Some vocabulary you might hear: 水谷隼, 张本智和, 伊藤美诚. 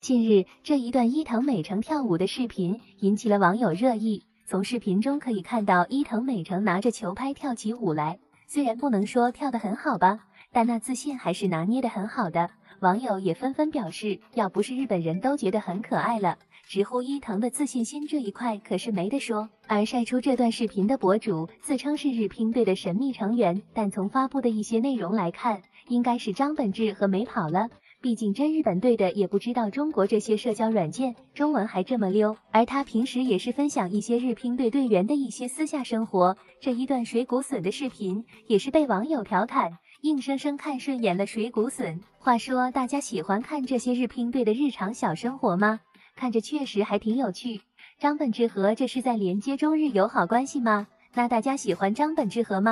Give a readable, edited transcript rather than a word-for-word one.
近日，这一段伊藤美诚跳舞的视频引起了网友热议。从视频中可以看到，伊藤美诚拿着球拍跳起舞来，虽然不能说跳得很好吧，但那自信还是拿捏得很好的。网友也纷纷表示，要不是日本人都觉得很可爱了，直呼伊藤的自信心这一块可是没得说。而晒出这段视频的博主自称是日乒队的神秘成员，但从发布的一些内容来看，应该是张本智和美跑了。 毕竟真日本队的也不知道中国这些社交软件中文还这么溜，而他平时也是分享一些日乒队队员的一些私下生活。这一段水谷隼的视频也是被网友调侃，硬生生看顺眼了水谷隼。话说大家喜欢看这些日乒队的日常小生活吗？看着确实还挺有趣。张本智和这是在连接中日友好关系吗？那大家喜欢张本智和吗？